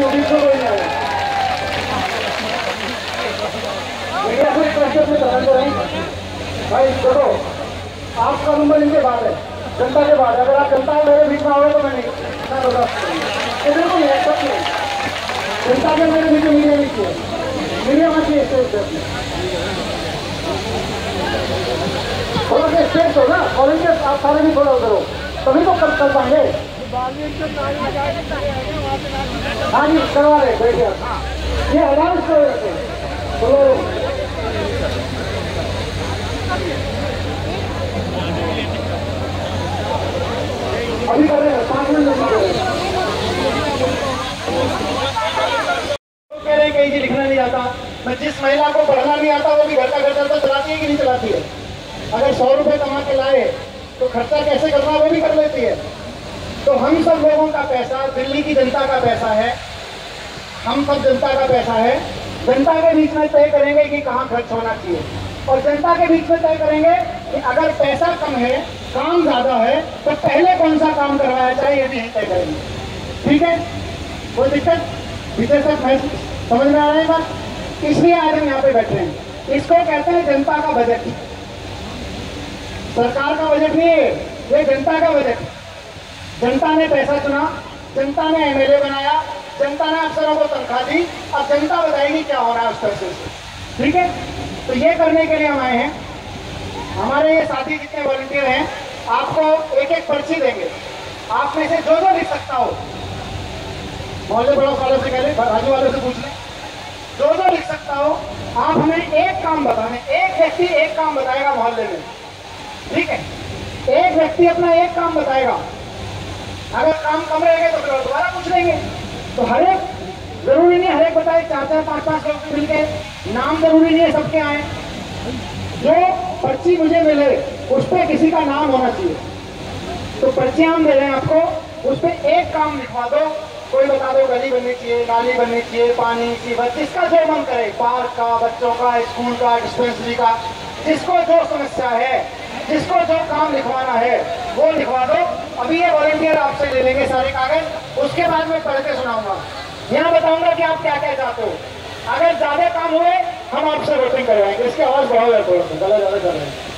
भाई छोड़ो, आपका नंबर इनके बाद है, जनता के बाद है। अगर आप जनता मेरे बीच में आओगे तो मैं नहीं, जनता के मेरे बीच में मिले लीजिए, मिले वहाँ थोड़ा सा स्टेट हो ना, और इनके आप सारे भी थोड़ा उधर हो तभी तो कब कर पाएंगे। हाँ जी करवा रहे बैठे, ये अनाउंस कर रहे थे। अभी कर रहे हैं 5 मिनट कह रहे कहीं जी लिखना नहीं आता, मैं जिस महिला को पढ़ना नहीं आता वो भी घर का खर्चा तो चलाती है कि नहीं चलाती है। अगर 100 रुपए कमा के लाए तो खर्चा कैसे करना वो भी कर लेती है। तो हम सब लोगों का पैसा दिल्ली की जनता का पैसा है, हम सब जनता का पैसा है। जनता के बीच में तय करेंगे कि कहाँ खर्च होना चाहिए, और जनता के बीच में तय करेंगे कि अगर पैसा कम है काम ज्यादा है तो पहले कौन सा काम करवाया जाए, ये भी तय करेंगे। ठीक है, कोई दिक्कत विजय सर समझ में आ रहा है बात? इसलिए आज हम यहाँ पे बैठे हैं। इसको कहते हैं जनता का बजट, सरकार का बजट नहीं है, ये जनता का बजट। जनता ने पैसा चुना, जनता ने MLA बनाया, जनता ने अफसरों को तनख्वाह दी, अब जनता बताएगी क्या हो रहा है उस पैसे से। ठीक है, तो ये करने के लिए हम आए हैं। हमारे ये साथी जितने वॉलंटियर हैं आपको एक एक पर्ची देंगे, आप में से जो जो लिख सकता हो, मोहल्ले बड़ों वालों से कह लें, बाजू वालों से पूछ लें, जो जो लिख सकता हो। आप हमें एक काम बताने, एक व्यक्ति एक काम बताएगा मोहल्ले में। ठीक है, एक व्यक्ति अपना एक काम बताएगा, अगर काम कम रहेगा तो फिर दोबारा पूछ लेंगे। तो हर एक जरूरी नहीं, हर एक बताए, 4-4, 5-5 लोग मिल गए, नाम जरूरी नहीं है सबके आए। जो पर्ची मुझे मिले उस पर किसी का नाम होना चाहिए। तो पर्चियाँ हम दे रहे हैं आपको, उस पर एक काम लिखवा दो, कोई बता दो गली बननी चाहिए, नाली बननी चाहिए, पानी की बस, जिसका जो मन करे, पार्क का, बच्चों का, स्कूल का, डिस्पेंसरी का, जिसको जो समस्या है, जिसको जो काम लिखवाना है वो लिखवा दो। अभी ये वॉलंटियर आपसे ले लेंगे सारे कागज, उसके बाद मैं पढ़ के सुनाऊंगा, यहाँ बताऊंगा कि आप क्या क्या चाहते हो। अगर ज्यादा काम हुए हम आपसे वोटिंग करवाएंगे। इसके आवाज बढ़ाओ यार थोड़ा सा, ज्यादा कर रहे हैं।